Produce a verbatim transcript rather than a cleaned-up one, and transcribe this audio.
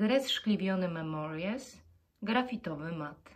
gres szkliwiony Memories, grafitowy mat.